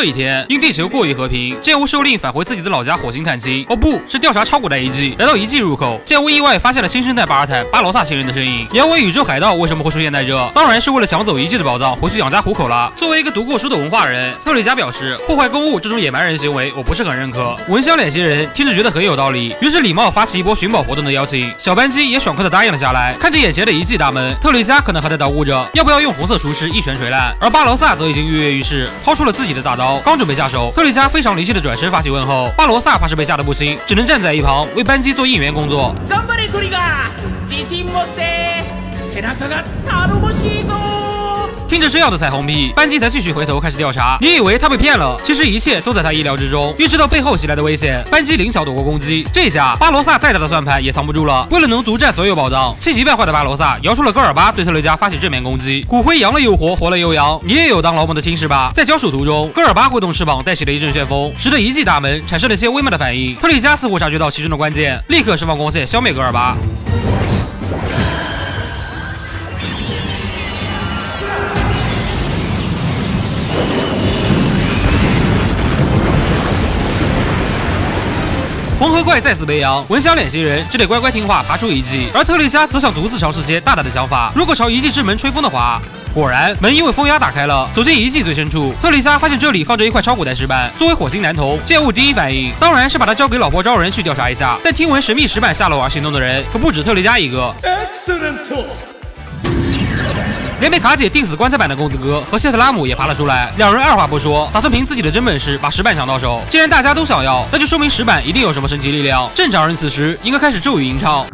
这一天，因地球过于和平，剑吾受令返回自己的老家火星探亲。哦不，是调查超古代遗迹。来到遗迹入口，剑吾意外发现了新生代巴尔坦巴罗萨星人的身影。原为宇宙海盗为什么会出现在这？当然是为了抢走遗迹的宝藏，回去养家糊口啦。作为一个读过书的文化人，特里迦表示，破坏公物这种野蛮人行为，我不是很认可。闻香脸型人听着觉得很有道理，于是礼貌发起一波寻宝活动的邀请，小班机也爽快的答应了下来。看着眼前的遗迹大门，特里迦可能还在捣鼓着要不要用红色厨师一拳锤烂，而巴罗萨则已经跃跃欲试，掏出了自己的大刀，刚准备下手，特里迦非常灵性的转身发起问候。巴罗萨怕是被吓得不轻，只能站在一旁为班机做应援工作。听着这样的彩虹屁，班基才继续回头开始调查。你以为他被骗了，其实一切都在他意料之中。预知到背后袭来的危险，班基灵巧躲过攻击。这下巴罗萨再大的算盘也藏不住了。为了能独占所有宝藏，气急败坏的巴罗萨摇出了戈尔巴，对特雷迦发起正面攻击。骨灰扬了又活，活了又扬，你也有当劳模的心事吧？在交手途中，戈尔巴挥动翅膀带起了一阵旋风，使得遗迹大门产生了些微妙的反应。特雷迦似乎察觉到其中的关键，立刻释放光线消灭戈尔巴。缝合怪再次悲扬，闻香脸型人只得乖乖听话爬出遗迹，而特丽迦则想独自尝试些大胆的想法。如果朝遗迹之门吹风的话，果然门因为风压打开了。走进遗迹最深处，特丽迦发现这里放着一块超古代石板。作为火星男童，剑吾第一反应当然是把它交给老婆招人去调查一下。但听闻神秘石板下落而行动的人可不止特丽迦一个。Excellent. 连被卡姐钉死棺材板的公子哥和谢特拉姆也爬了出来，两人二话不说，打算凭自己的真本事把石板抢到手。既然大家都想要，那就说明石板一定有什么神奇力量。正常人此时应该开始咒语吟唱，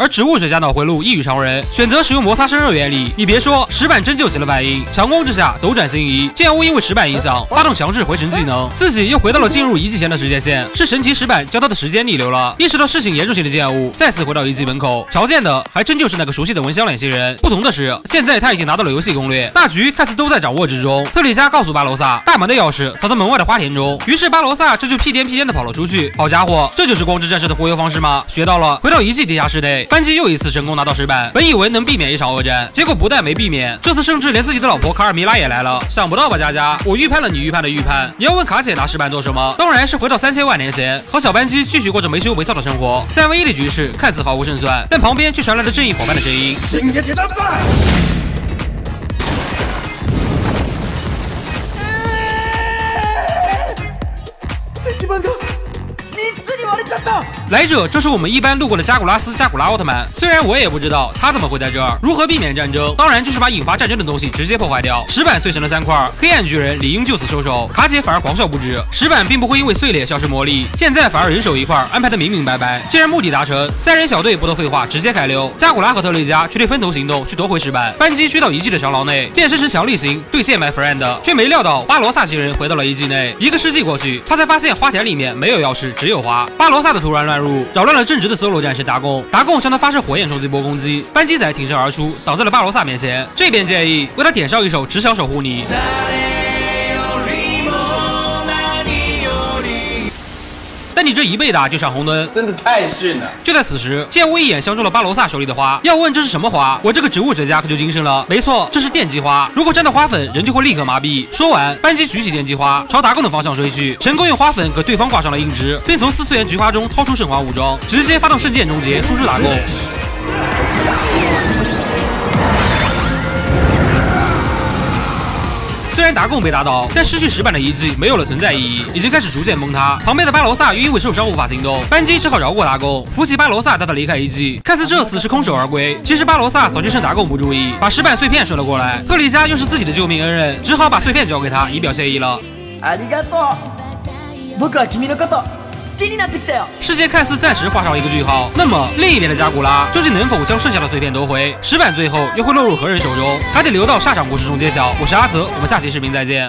而植物学家脑回路异于常人，选择使用摩擦生热原理。你别说，石板真就起了反应，强光之下斗转星移。剑吾因为石板影响，发动强制回神技能，自己又回到了进入遗迹前的时间线。是神奇石板教他的时间逆流了。意识到事情严重性的剑吾再次回到遗迹门口，瞧见的还真就是那个熟悉的闻香脸星人。不同的是，现在他已经拿到了游戏攻略，大局看似都在掌握之中。特里迦告诉巴罗萨，大门的钥匙藏在门外的花田中。于是巴罗萨这就屁颠屁颠的跑了出去。好家伙，这就是光之战士的忽悠方式吗？学到了。回到遗迹地下室内，班基又一次成功拿到石板。本以为能避免一场恶战，结果不但没避免，这次甚至连自己的老婆卡尔米拉也来了。想不到吧，佳佳，我预判了你预判的预判。你要问卡姐拿石板做什么？当然是回到3000万年前，和小班基继续过着没羞没臊的生活。3v1的局势看似毫无胜算，但旁边却传来了正义伙伴的声音。请给他办。来者，这是我们一般路过的加古拉斯加古拉奥特曼。虽然我也不知道他怎么会在这儿。如何避免战争？当然就是把引发战争的东西直接破坏掉。石板碎成了3块，黑暗巨人理应就此收手。卡姐反而狂笑不止。石板并不会因为碎裂消失魔力，现在反而人手一块，安排的明明白白。既然目的达成，3人小队不多废话，直接开溜。加古拉和特雷迦却得分头行动去夺回石板。班机追到遗迹的长廊内，变身成强力型对线My Friend， 却没料到巴罗萨星人回到了遗迹内。一个世纪过去，他才发现花田里面没有钥匙，只有花。巴罗萨的突然乱入扰乱了正直的 solo 战士达贡，达贡向他发射火焰冲击波攻击，班基仔挺身而出，挡在了巴罗萨面前。这边建议为他点上一首《只想守护你》。但你这一被打就闪红灯，真的太逊了。就在此时，剑吾一眼相中了巴罗萨手里的花。要问这是什么花，我这个植物学家可就精深了。没错，这是电击花，如果沾到花粉，人就会立刻麻痹。说完，班基举起电击花，朝达贡的方向追去，成功用花粉给对方挂上了硬直，并从4次元菊花中掏出圣花武装，直接发动圣剑终结，输出达贡。虽然达贡被打倒，但失去石板的遗迹没有了存在意义，已经开始逐渐崩塌。旁边的巴罗萨又因为受伤无法行动，班基只好饶过达贡，扶起巴罗萨带他离开遗迹。看似这次是空手而归，其实巴罗萨早就趁达贡不注意，把石板碎片顺了过来。特丽迦又是自己的救命恩人，只好把碎片交给他以表谢意了。ありがとう。僕は君のこと。世界看似暂时画上一个句号，那么另一边的加古拉究竟能否将剩下的碎片夺回？石板最后又会落入何人手中？还得留到下场故事中揭晓。我是阿泽，我们下期视频再见。